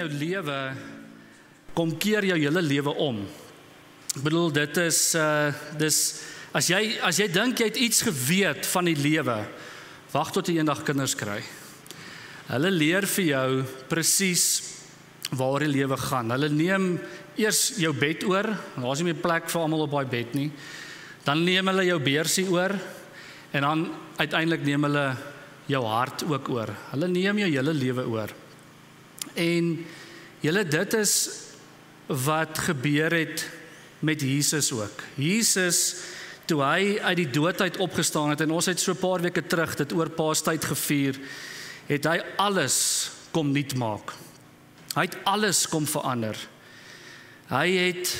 jou lewe, kom keer jou hele lewe om. Ek bedoel, dit is, as jy dink jy het iets geweet van die lewe, wag tot jy eendag kinders kry. Hulle leer vir jou presies waar die lewe gaan. Hulle neem eers jou bed oor, daar is nie meer plek vir almal op daai bed nie. Dan neem hulle jou beursie oor en dan uiteindelik neem hulle jou hart ook oor. Hulle neem jou hele lewe oor. En julle, dit is wat gebeur het met Jesus ook. Jesus, toe hy uit die doodheid opgestaan het, en ons het so 'n paar weke terug dit oor Paastyd gevier, het hy alles kom nuut maak. Hy het alles kom verander. Hy het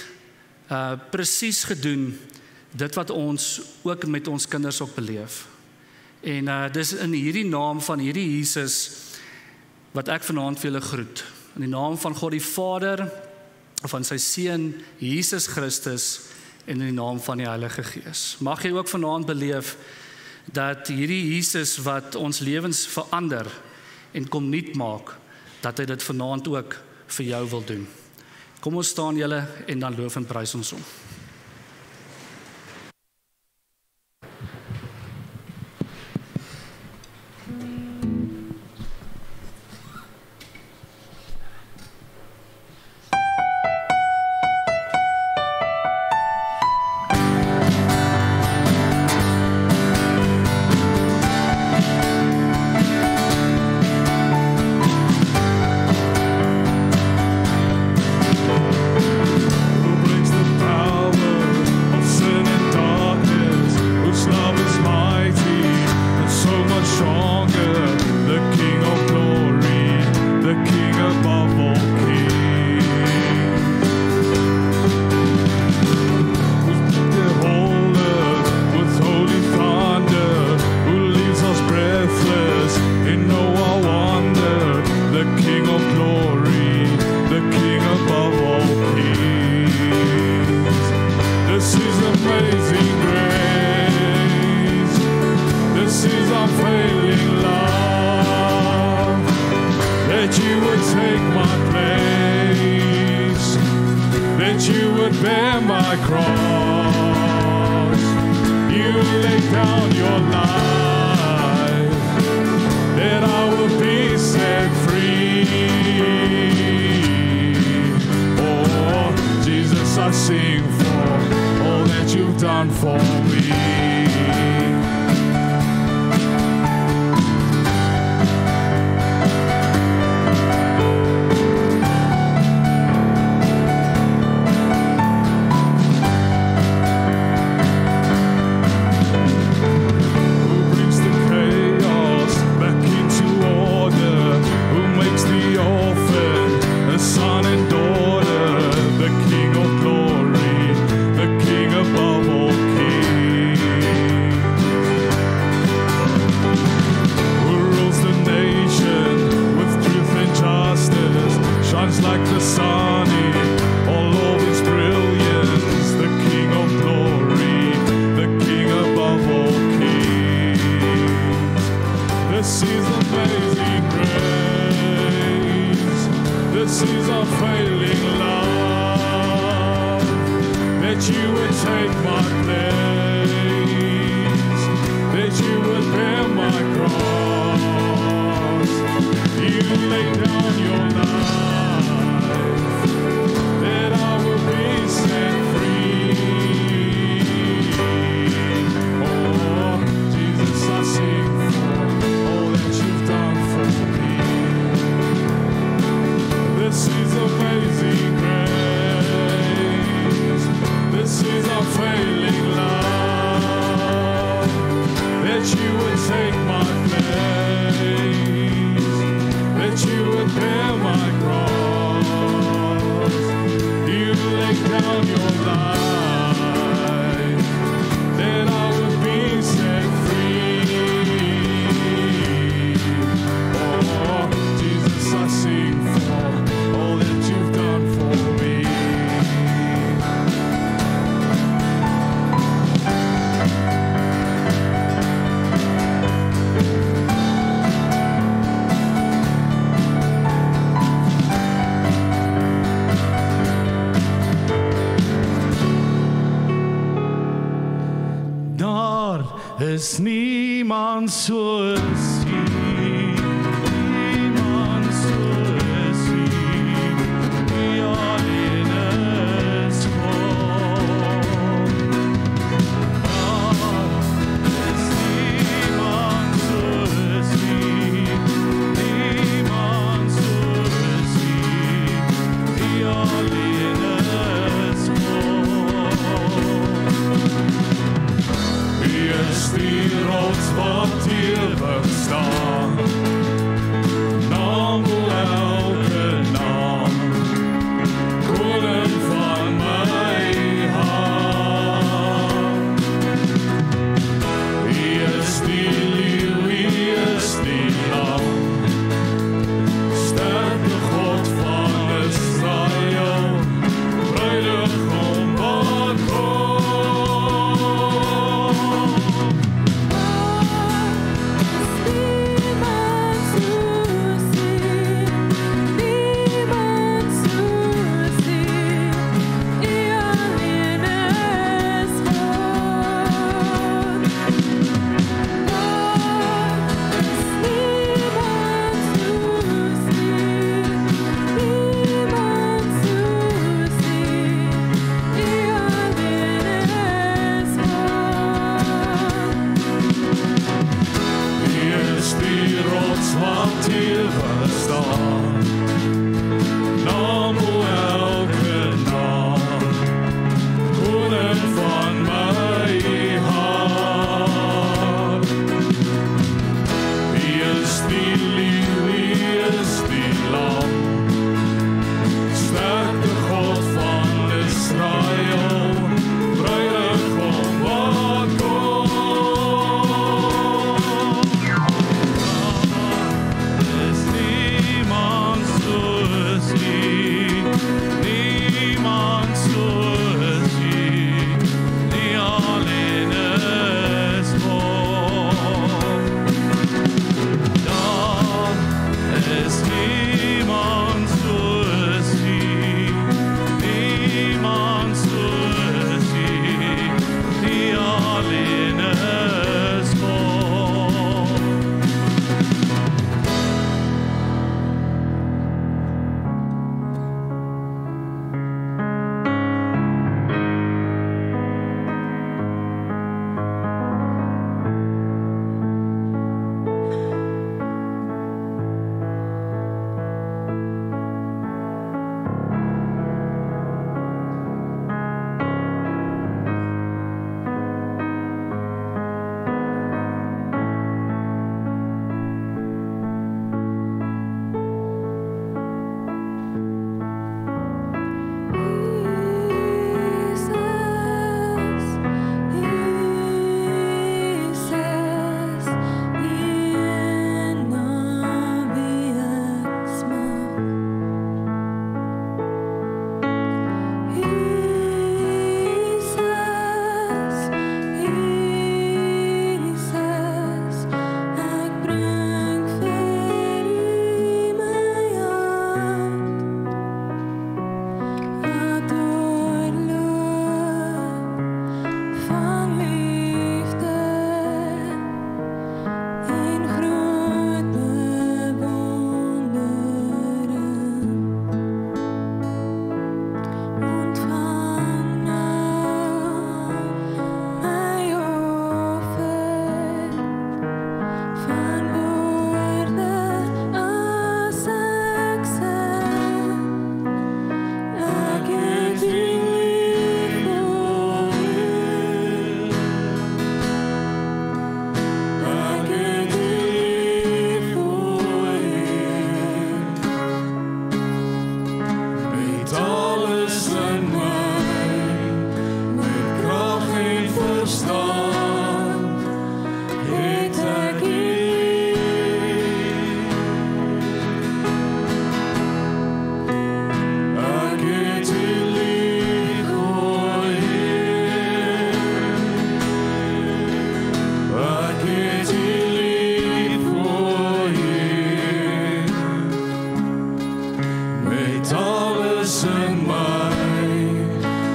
presies gedoen dit wat ons ook met ons kinders ook beleef. En dis in hierdie naam van hierdie Jesus wat ek vanaand vir julle groet. In die naam van God die Vader, van sy Seun Jesus Christus en in die naam van die Heilige Gees. Mag jy ook vanaand beleef dat hierdie Jesus wat ons lewens verander en kom nuut maak, dat hy dit vanaand ook vir jou wil doen. Kom ons staan julle en dan loof en prys ons om. es niemand so sieht.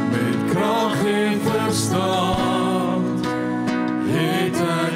Mit Kracht en verstand, het ek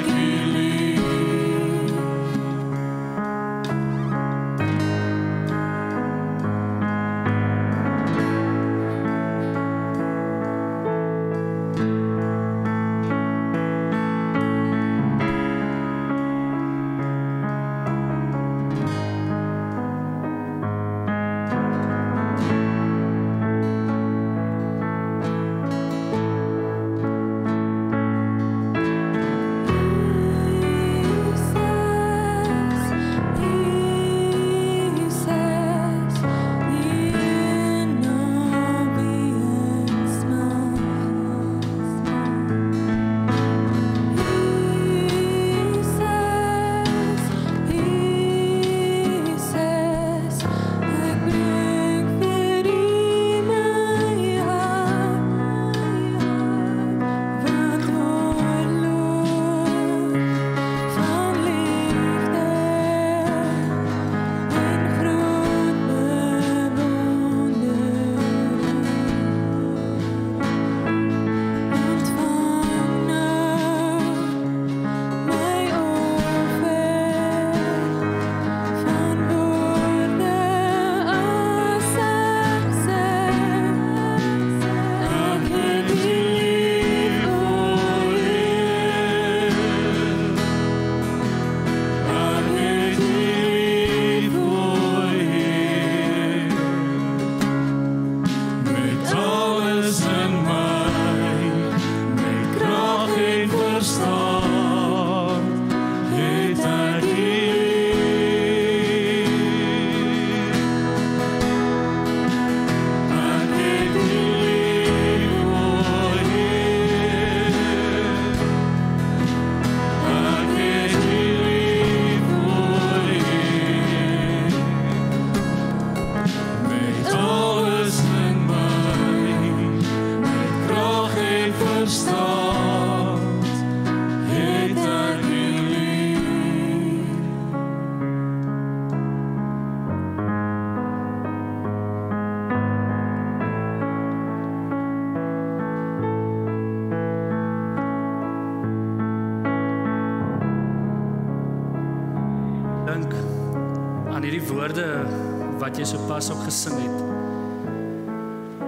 wat jy sopas ook gesing het.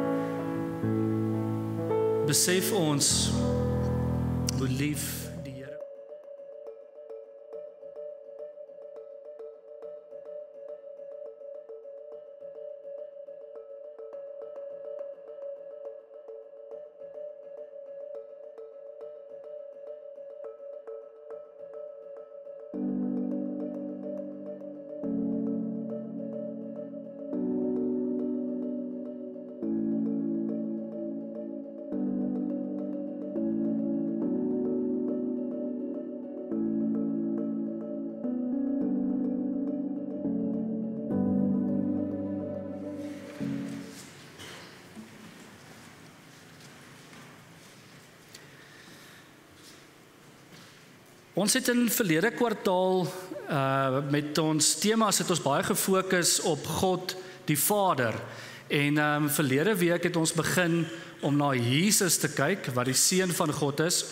Besef ons hoe lief die Here. Ons het in verlede kwartaal met ons thema's het ons baie gefokus op God die Vader. En verlede week het ons begin om na Jesus te kyk, wat die Seun van God is.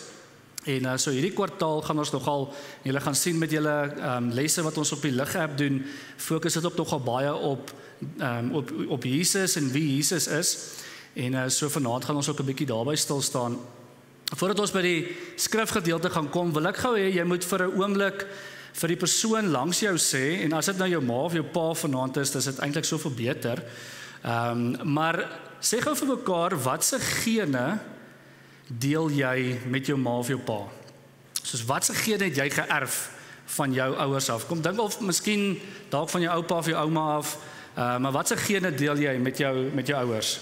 En so hierdie kwartaal gaan ons nogal, julle gaan sien met julle lesse wat ons op die lig-app doen, fokus het op nogal baie op Jesus en wie Jesus is. En so vanaand gaan ons ook 'n bietjie daarby stilstaan. Voordat ons by die skrifgedeelte gaan kom, wil ek gou hê jy moet vir 'n oomblik vir die persoon langs jou sê, en as dit nou jou ma of jou pa vanaand is dit eintlik soveel beter. Maar sê gou vir mekaar, watse gene deel jy met jou ma of jou pa? Soos watse gene het jy geërf van jou ouers af? Kom dink of miskien dalk van jou oupa of jou ouma af, maar watse gene deel jy met jou ouers?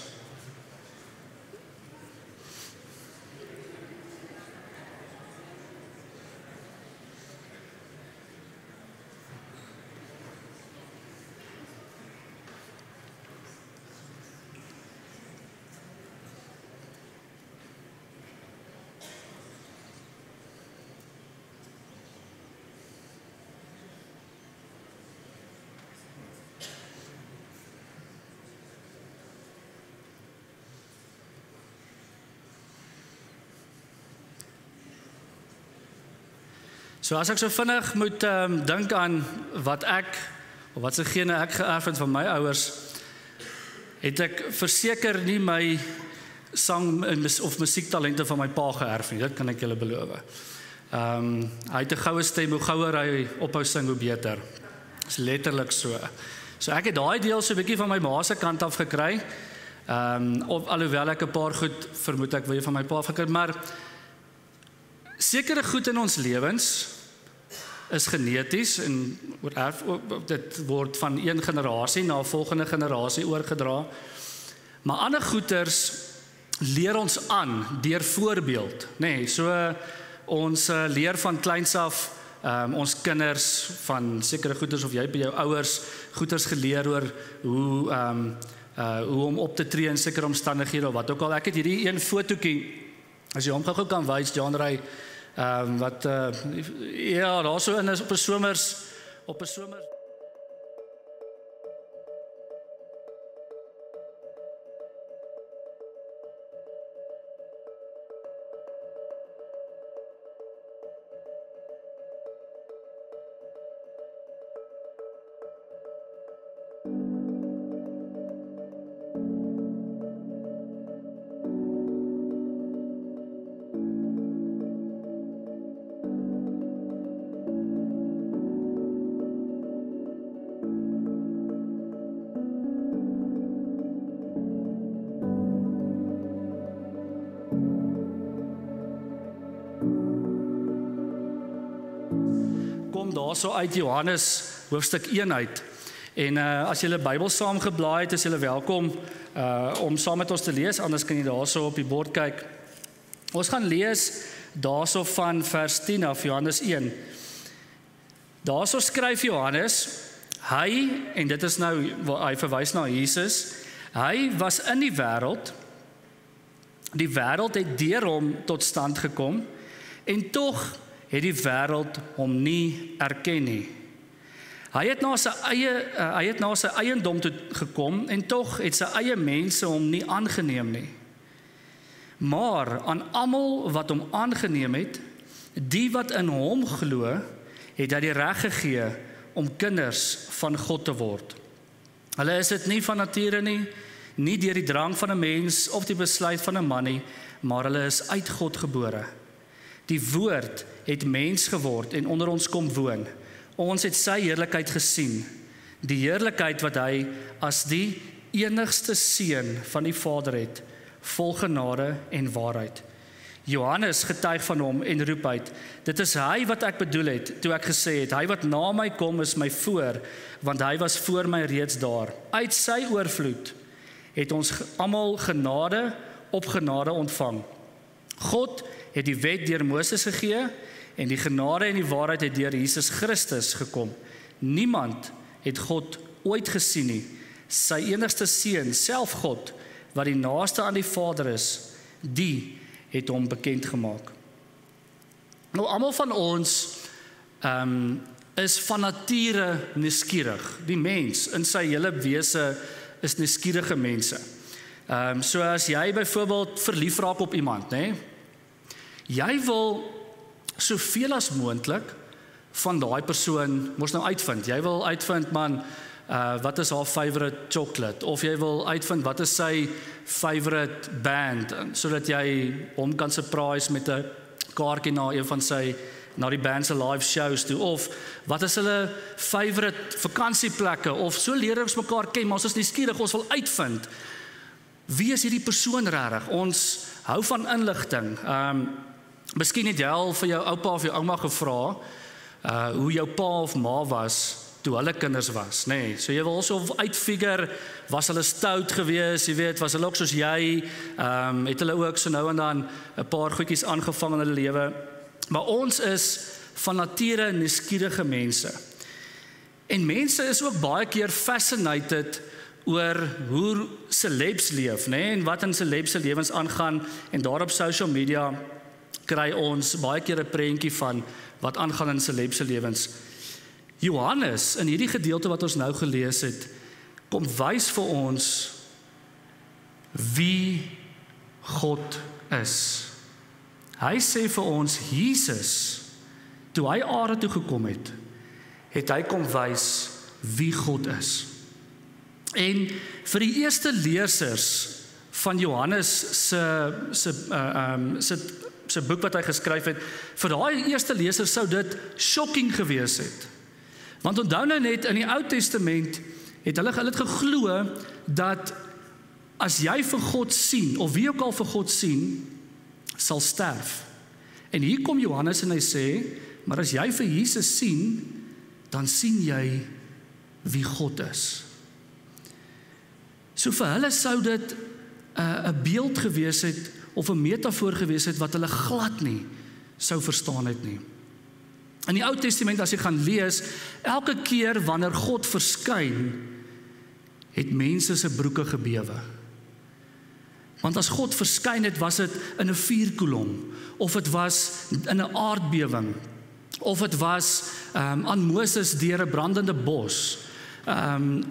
So as ek so vinnig moet dink aan wat ek, of wat se gene ek geërf het van my ouers, het ek verseker nie my sang of musiektalente van my pa geërf nie, dit kan ek julle beloof. Hy het 'n goue stem, hoe gouer hy ophou sing, hoe beter. Is letterlik so. So ek het daai deel so 'n bietjie van my ma se kant af gekry, alhoewel ek 'n paar goed vermoed ek weer van my pa gekry, maar sekere goed in ons lewens is geneties en dit word van een generasie na volgende generasie oorgedra. Maar ander goeders leer ons aan deur voorbeeld, nê? So ons leer van kleins af, ons kinders van sekere goeders, of jy by jou ouers goeders geleer oor hoe om op te tree in sekere omstandighede of wat ook al. Ek het hierdie een fotootjie, as jy hom gou kan wys, John Ray, wat ja, daar so in is op 'n somers so uit Johannes hoofstuk 1 uit. En as julle Bybel saam geblaai het, is julle welkom om saam met ons te lees, anders kan jy daarso op die bord kyk. Ons gaan lees daarso van vers 10 af Johannes 1. Daarso skryf Johannes, hy, en dit is nou, hy verwys na Jesus, hy was in die wêreld Die wêreld het deur hom tot stand gekom en tog het die wêreld hom nie erken nie. Hy het na sy eiendom toe gekom en tog het sy eie mense hom nie aangeneem nie. Maar aan almal wat hom aangeneem het, die wat in hom glo, het hy die reg gegee om kinders van God te word. Hulle is dit nie van nature nie, nie deur die drang van 'n mens of die besluit van 'n man nie, maar hulle is uit God gebore. Die woord het mens geword en onder ons kom woon. Ons het sy heerlikheid gesien, die heerlikheid wat hy as die enigste seun van die Vader het, vol genade en waarheid. Johannes getuig van hom en roep uit, dit is hy wat ek bedoel het, toe ek gesê het, hy wat na my kom is my voor, want hy was voor my reeds daar. Uit sy oorvloed het ons almal genade op genade ontvang. God het die wet deur Moses gegee, en die genade en die waarheid het deur Jesus Christus gekom. Niemand het God ooit gesien nie. Sy enigste seun, self God, wat die naaste aan die Vader is, die het hom bekend gemaak. Nou, almal van ons is van nature nuuskierig. Die mens in sy hele wese is nuuskierige mense. So as jy byvoorbeeld verlief raak op iemand, né? Jy wil soveel as moontlik van daai persoon mos nou uitvind. Jy wil uitvind, man, wat is haar favorite chocolate? Of jy wil uitvind wat is sy favorite band, sodat jy hom kan surprise met 'n kaartjie na een van sy na die band se live shows toe, of wat is hulle favorite vakansieplekke, of so leer ons mekaar ken, maar ons is nuuskierig, ons wil uitvind wie is hierdie persoon regtig? Ons hou van inligting. Miskien het jy al vir jou oupa of jou ouma gevra hoe jou pa of ma was toe hulle kinders was, nee. So jy wil so uitfigure, was hulle stout gewees, jy weet, was hulle ook soos jy, het hulle ook so nou en dan 'n paar goedjies aangevang in hulle lewe. Maar ons is van nature nuuskierige mense. En mense is ook baie keer fascinated oor hoe celebs leef, nee, en wat in celebs se lewens aangaan, en daar op social media kry ons baie keer 'n prentjie van wat aangaan in celebs se lewens. Johannes, in hierdie gedeelte wat ons nou gelees het, kom wys vir ons wie God is. Hy sê vir ons, Jesus, toe hy aarde toe gekom het, het hy kom wys wie God is. En vir die eerste lesers van Johannes se boek wat hy geskryf het, vir daai eerste lesers sou dit shocking gewees het. Want onthou nou net, in die Ou Testament het hulle geglo dat as jy vir God sien, of wie ook al vir God sien, sal sterf. En hier kom Johannes en hy sê, maar as jy vir Jesus sien, dan sien jy wie God is. So vir hulle sou dit 'n beeld gewees het, of 'n metafoor gewees het, wat hulle glad nie sou verstaan het nie. In die Ou Testament, as jy gaan lees, elke keer wanneer God verskyn, het mense se broeke gebewe. Want as God verskyn het, was dit in 'n vuurkolom, of dit was in 'n aardbewing, of dit was aan Moses deur 'n brandende bos,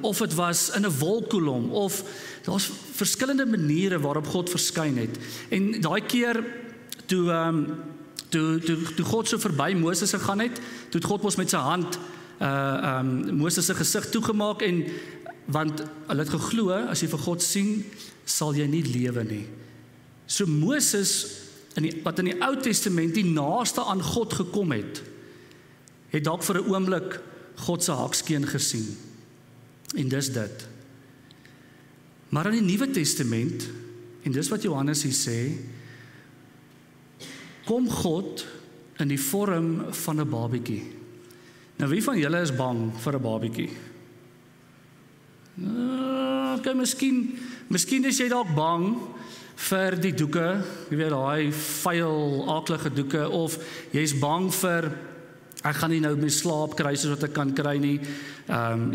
of dit was in 'n wolkkolom, of daar's verskillende maniere waarop God verskyn het. En daai keer toe toe God so verby Moses gegaan het, toe het God mos met sy hand Moses se gesig toegemaak, en want hulle het geglo, as jy vir God sien, sal jy nie lewe nie. So Moses, wat in die Ou Testament die naaste aan God gekom het, het dalk vir 'n oomblik God se hakskeen gesien. En dis dit. Maar in die Nuwe Testament, en dis wat Johannes hier sê, kom God in die vorm van 'n babietjie. Nou, wie van julle is bang vir 'n babietjie? Okay, miskien is jy dalk bang vir die doeke, jy weet, daai vuil, aaklige doeke, of jy's bang vir Ek gaan nie nou meer slaap kry soos wat ek kan kry nie.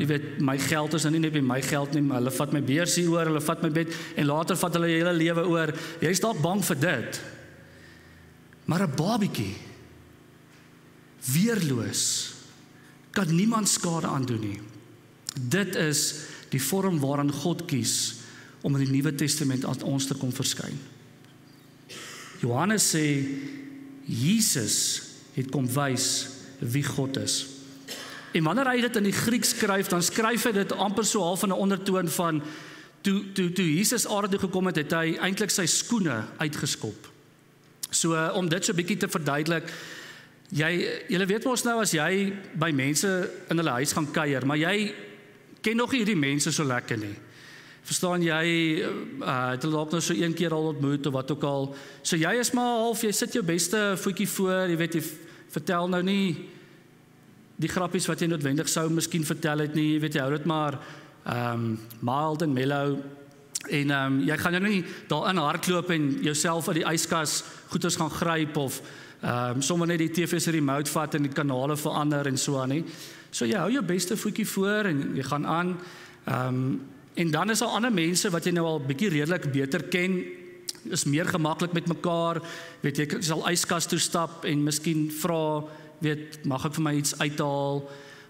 Jy weet, my geld is nou nie net by my geld nie, maar hulle vat my beursie oor, hulle vat my bed en later vat hulle hele lewe oor. Jy's dalk bang vir dit. Maar 'n babietjie weerloos kan niemand skade aandoen nie. Dit is die vorm waarin God kies om in die Nuwe Testament aan ons te kom verskyn. Johannes sê Jesus het kom wys wie God is. En wanneer hy dit in die Grieks skryf, dan skryf hy dit amper so half in 'n ondertoon van toe Jesus aarde toe gekom het, het hy eintlik sy skoene uitgeskop. So om dit so 'n bietjie te verduidelik, julle weet mos nou as jy by mense in hulle huis gaan kuier, maar jy ken nog nie hierdie mense so lekker nie. Verstaan jy, het hulle dalk nou so een keer al ontmoet of wat ook al. So jy is maar half, jy sit jou beste voetjie voor, jy weet, jy vertel nou nie die grappies wat jy noodwendig sou miskien vertel het nie, jy weet, jy hou dit maar mild en mellow. En jy gaan nou nie daarin hardloop en jouself uit die yskas goeders gaan gryp of sommer net die TV se remote vat en die kanale verander en so aan nie. So jy hou jou beste voetjie voor en jy gaan aan. En dan is daar ander mense wat jy nou al bietjie redelik beter ken, is meer gemaklik met mekaar, weet jy, sal yskas toe stap en miskien vra, weet, mag ek vir my iets uithaal?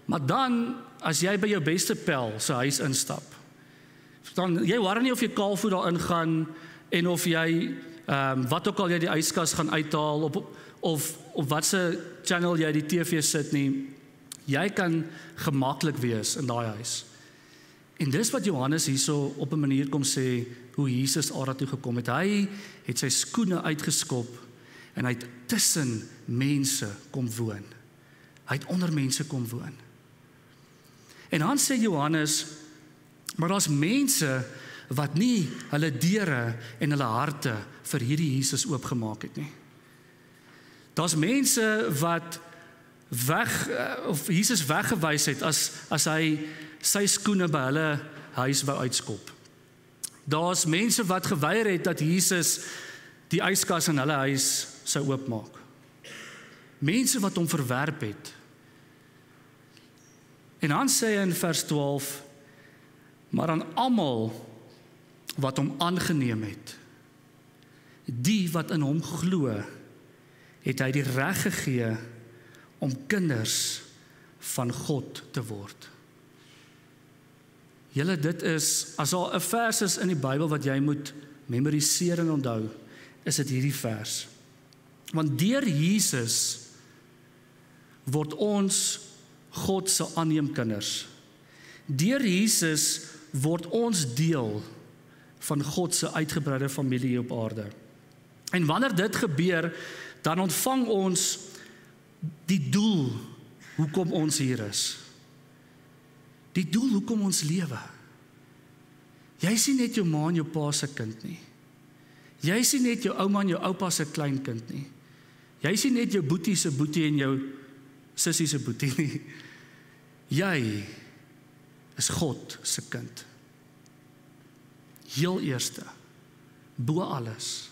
Maar dan, as jy by jou beste pel se huis instap, dan jy worry nie of jy kaalvoet daarin gaan en of jy wat ook al jy die yskas gaan uithaal of wat se channel jy die TV sit nie. Jy kan gemaklik wees in daai huis. En dis wat Johannes hierso op 'n manier kom sê hoe Jesus aarde toe gekom het. Hy het sy skoene uitgeskop en hy het tussen mense kom woon. Hy het onder mense kom woon. En dan sê Johannes, maar daar's mense wat nie hulle deure en hulle harte vir hierdie Jesus oopgemaak het nie. Daar's mense wat Jesus weggewys het as hy sy skoene by hulle huis wou uitskop. Daar's mense wat geweier het dat Jesus die yskas in hulle huis sou oopmaak. Mense wat hom verwerp het. En dan sê hy in vers 12, maar aan almal wat hom aangeneem het, die wat in hom glo, het hy die reg gegee om kinders van God te word. Julle, dit is, as al 'n vers is in die Bybel wat jy moet memoriseer en onthou, is dit hierdie vers. Want deur Jesus word ons God se aanneemkinders. Deur Jesus word ons deel van God se uitgebreide familie op aarde. En wanneer dit gebeur, dan ontvang ons die doel hoekom ons hier is. Die doel hoekom ons lewe. Jy is nie net jou ma en jou pa se kind nie. Jy is nie net jou ouma en jou oupa se kleinkind nie. Jy is nie net jou boetie se boetie en jou sussie se boetie nie. Jy is God se kind. Heel eerste, bo alles.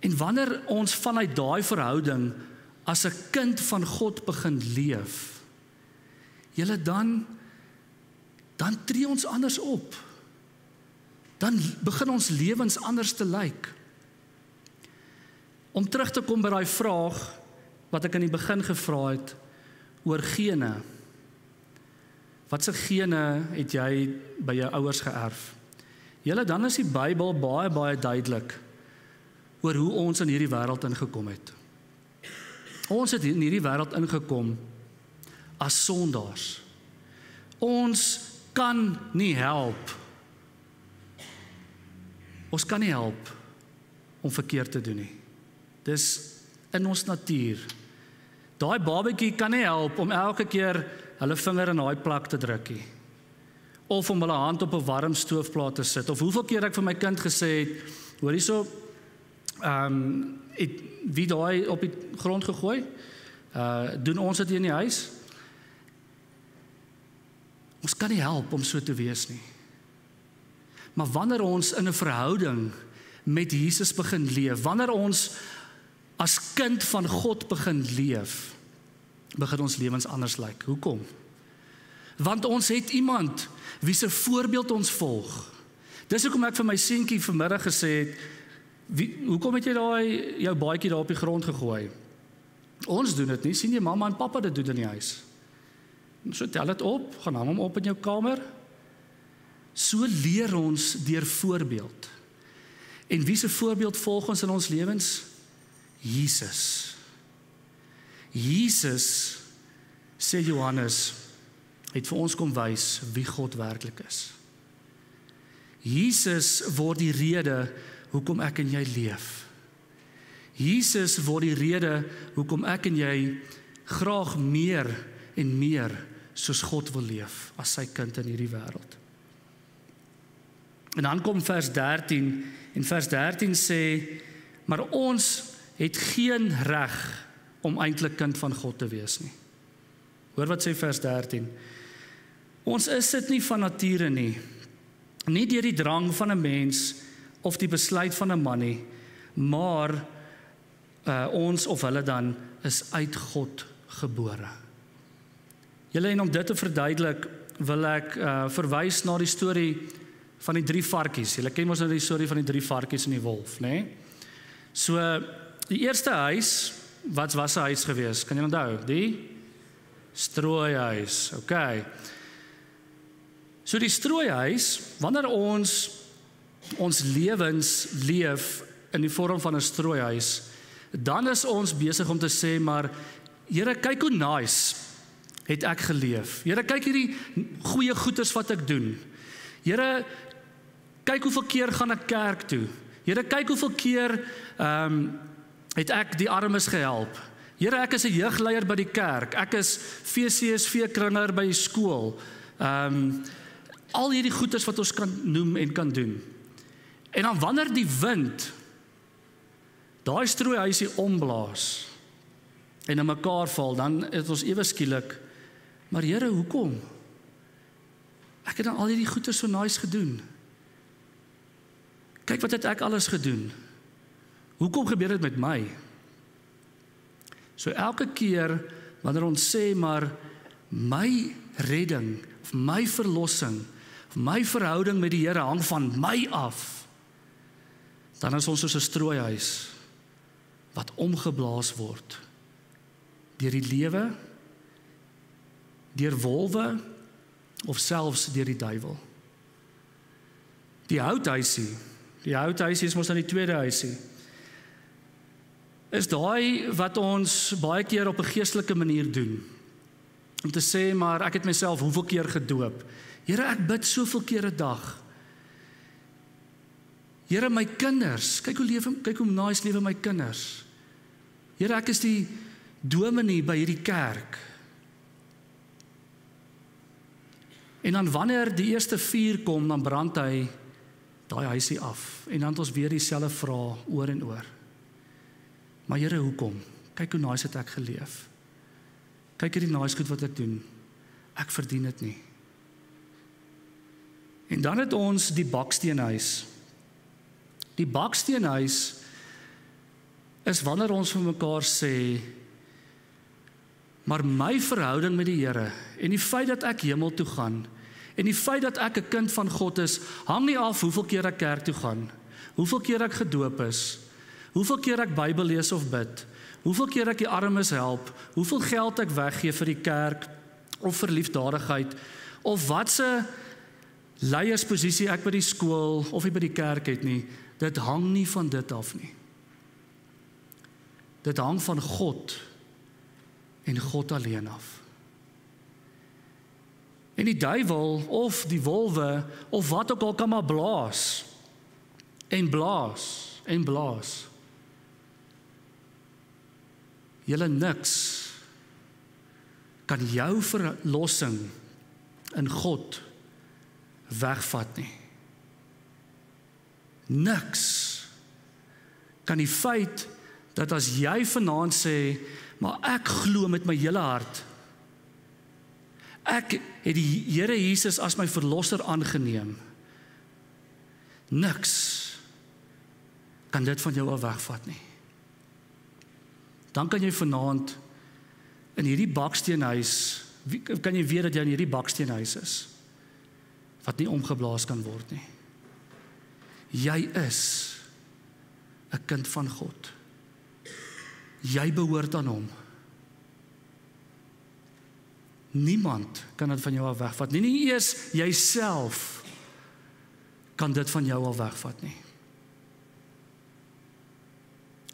En wanneer ons vanuit daai verhouding as 'n kind van God begin leef, julle dan tree ons anders op. Dan begin ons lewens anders te lyk. Om terug te kom by daai vraag wat ek in die begin gevra het oor gene. Watse gene het jy by jou ouers geërf? Julle, dan is die Bybel baie baie duidelik oor hoe ons in hierdie wêreld ingekom het. Ons het in hierdie wêreld ingekom as sondaars. Ons kan nie help. Ons kan nie help om verkeerd te doen nie. Dis in ons natuur. Daai babatjie kan nie help om elke keer hulle vinger in daai plak te druk nie. Of om hulle hand op 'n warm stoofplaat te sit. Of hoeveel keer ek vir my kind gesê het, hoor hierso, wie daai op die grond gegooi, doen ons dit hier in die huis? Ons kan nie help om so te wees nie. Maar wanneer ons in 'n verhouding met Jesus begin leef, wanneer ons as kind van God begin leef, begin ons lewens anders lyk. Hoekom? Want ons het iemand wie se voorbeeld ons volg. Dis hoekom ek vir my seentjie vanmiddag gesê het, hoekom het jy daai jou baadjie daar op die grond gegooi? Ons doen dit nie, sien jy mamma en pappa dit doen in die huis. So tel dit op, gaan hang hom op in jou kamer. So leer ons deur voorbeeld. En wie se voorbeeld volg ons in ons lewens? Jesus. Jesus, sê Johannes, het vir ons kom wys wie God werklik is. Jesus word die rede hoekom ek en jy leef. Jesus word die rede hoekom ek en jy graag meer en meer soos God wil leef as sy kind in hierdie wêreld. En dan kom vers 13, en vers 13 sê, maar ons het geen reg om eintlik kind van God te wees nie. Hoor wat sê vers 13. Ons is dit nie van nature nie, nie deur die drang van 'n mens of die besluit van 'n man nie, maar ons of hulle dan is uit God gebore. Julle, en om dit te verduidelik, wil ek verwys na die storie van die 3 varkies. Julle ken mos nou die storie van die 3 varkies en die wolf, né? So die eerste huis, wat was 'n huis gewees? Kan jy onthou? Die strooihuis. Okay. So die strooihuis, wanneer ons lewens leef in die vorm van 'n strooihuis, dan is ons besig om te sê, maar Here, kyk hoe nice het ek geleef. Here, kyk hierdie goeie goeders wat ek doen. Here, kyk hoeveel keer gaan ek kerk toe. Here, kyk hoeveel keer het ek die armes gehelp. Here, ek is 'n jeugleier by die kerk. Ek is VCSV-kringer by die skool. Al hierdie goeders wat ons kan noem en kan doen. En dan wanneer die wind daai strooihuisie omblaas en in mekaar val, dan het ons ewe skielik, maar Here, hoekom? Ek het dan al hierdie goeders so nice gedoen. Kyk wat het ek alles gedoen. Hoekom gebeur dit met my? So elke keer wanneer ons sê maar my redding, of my verlossing, of my verhouding met die Here hang van my af, dan is ons soos 'n strooihuis wat omgeblaas word deur die lewe, deur wolwe, of selfs deur die duiwel. Die houthuisie is mos dan die tweede huisie. Is daai wat ons baie keer op 'n geestelike manier doen. Om te sê, maar ek het myself hoeveel keer gedoop. Here, ek bid soveel keer 'n dag. Here, my kinders, kyk hoe nice lewe my kinders. Here, ek is die dominee by hierdie kerk. En dan wanneer die eerste vuur kom, dan brand hy daai huisie af. En dan het ons weer dieselfde vrae oor en oor. Maar Here, hoekom? Kyk hoe nice het ek geleef. Kyk hierdie nice goed wat ek doen. Ek verdien dit nie. En dan het ons die baksteenhuis. Die baksteenhuis is wanneer ons vir mekaar sê, maar my verhouding met die Here en die feit dat ek hemel toe gaan en die feit dat ek 'n kind van God is, hang nie af hoeveel keer ek kerk toe gaan, hoeveel keer ek gedoop is, hoeveel keer ek Bybel lees of bid, hoeveel keer ek die armes help, hoeveel geld ek weggee vir die kerk of vir liefdadigheid, of watse leiersposisie ek by die skool of by die kerk het nie. Dit hang nie van dit af nie. Dit hang van God en God alleen af. En die duiwel of die wolwe of wat ook al kan maar blaas en blaas en blaas. Julle, niks kan jou verlossing in God wegvat nie. Niks kan die feit dat as jy vanaand sê, maar ek glo met my hele hart, ek het die Here Jesus as my verlosser aangeneem, niks kan dit van jou af wegvat nie. dan kan jy vanaand in hierdie baksteenhuis, kan jy weet dat jy in hierdie baksteenhuis is, wat nie omgeblaas kan word nie. Jy is 'n kind van God. Jy behoort aan hom. Niemand kan dit van jou af wegvat nie. Nie eers jouself kan dit van jou af wegvat nie.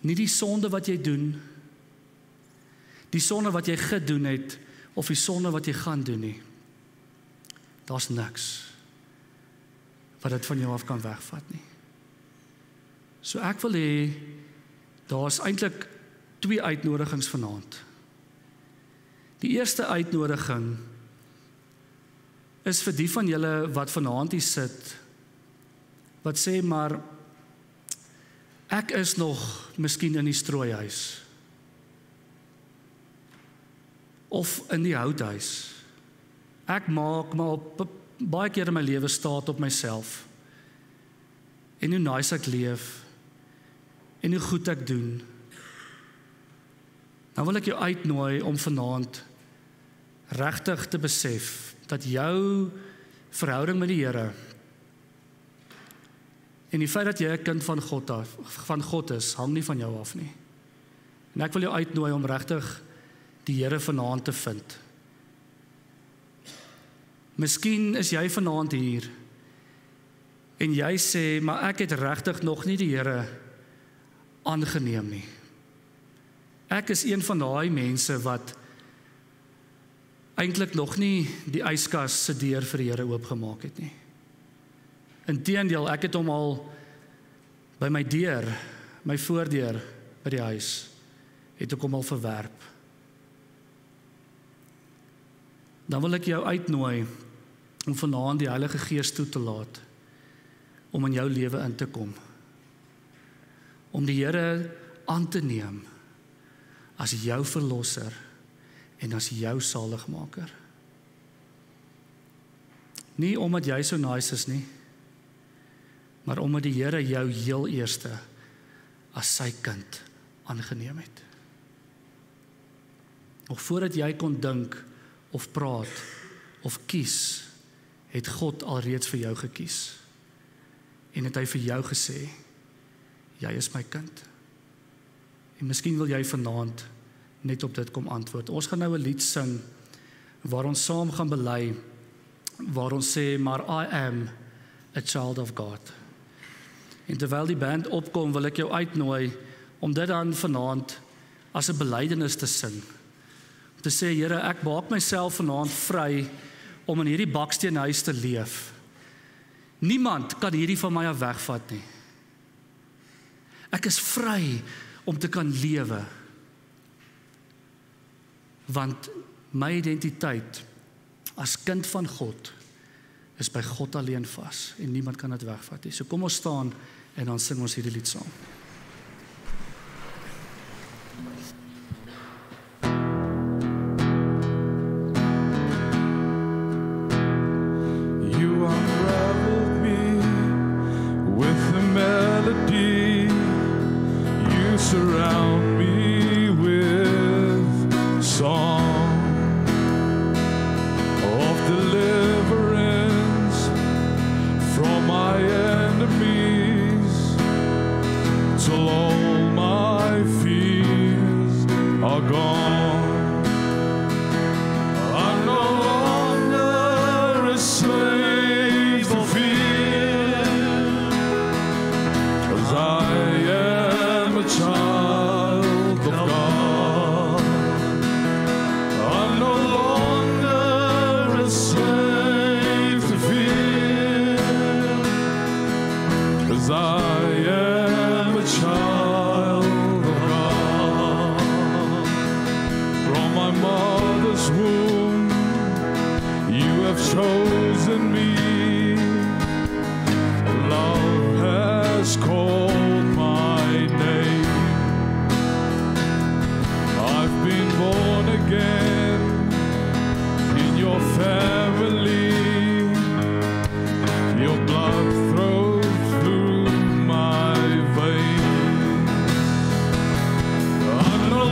Nie die sonde wat jy doen, die sonde wat jy gedoen het, of die sonde wat jy gaan doen nie. Daar's niks wat dit van jou af kan wegvat nie. So ek wil hê, daar's eintlik 2 uitnodigings vanaand. Die eerste uitnodiging is vir die van julle wat vanaand hier sit, wat sê maar, ek is nog miskien in die strooihuis, of in die houthuis. Ek maak maar baie keer in my lewe staat op myself, en hoe nice ek leef, en hoe goed ek doen. Nou wil ek jou uitnooi om vanaand regtig te besef, dat jou verhouding met die Here, en die feit dat jy 'n kind van God is, hang nie van jou af nie. En ek wil jou uitnooi om regtig die Here vanaand te vind. Miskien is jy vanaand hier en jy sê, maar ek het regtig nog nie die Here aangeneem nie. Ek is een van daai mense wat eintlik nog nie die yskas se deur vir die Here oopgemaak het nie. Inteendeel, ek het hom al by my deur, my voordeur by die huis, het ek hom al verwerp. Dan wil ek jou uitnooi om vanaand die Heilige Gees toe te laat, om in jou lewe in te kom, om die Here aan te neem as jou verlosser en as jou saligmaker. Nie omdat jy so nice is nie, maar omdat die Here jou heel eerste as sy kind aangeneem het. Nog voordat jy kon dink of praat of kies, het God alreeds vir jou gekies. En het hy vir jou gesê, jy is my kind. En miskien wil jy vanaand net op dit kom antwoord. Ons gaan nou 'n lied sing waar ons saam gaan bely, waar ons sê, maar I am a child of God. En terwyl die band opkom, wil ek jou uitnooi om dit dan vanaand as 'n belydenis te sing. Om te sê, Here, ek maak myself vanaand vry om in hierdie baksteenhuis te leef. Niemand kan hierdie van my af wegvat nie. Ek is vry om te kan lewe. Want my identiteit as kind van God is by God alleen vas en niemand kan dit wegvat nie. So kom ons staan en dan sing ons hierdie lied saam.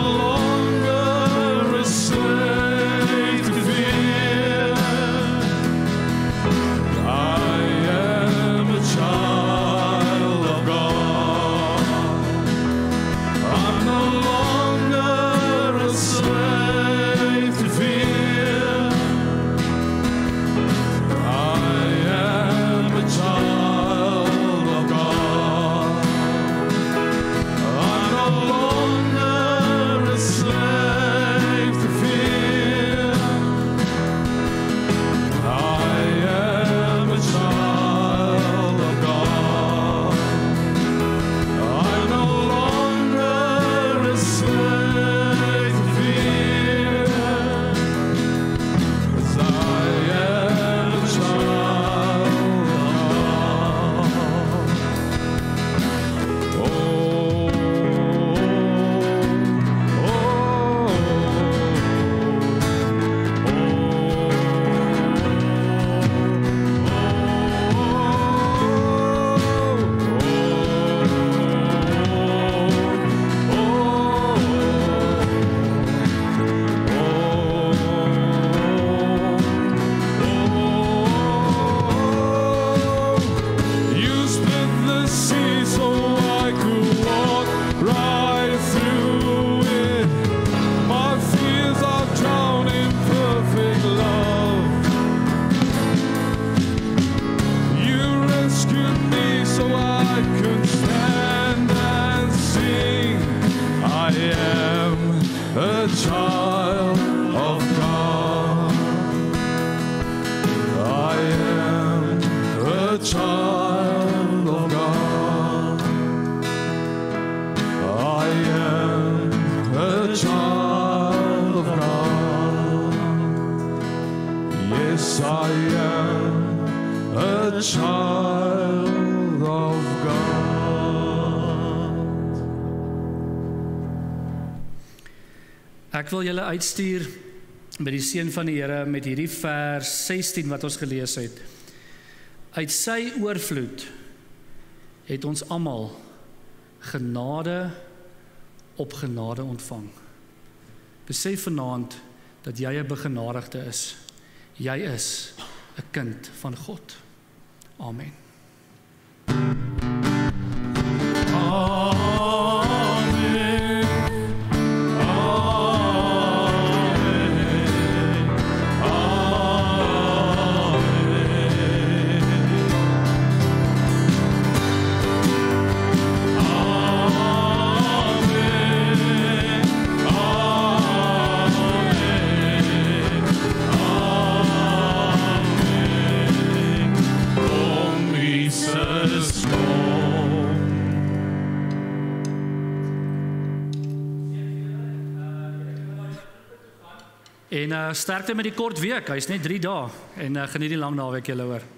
No, Ek wil julle uitstuur by die seën van die Here met hierdie vers 16 wat ons gelees het. Uit sy oorvloed het ons almal genade op genade ontvang. Besef vanaand dat jy 'n begenadigde is. Jy is 'n kind van God. Amen. En sterkte met die kort week, hy is net 3 dae en geniet die lang naweek julle hoor.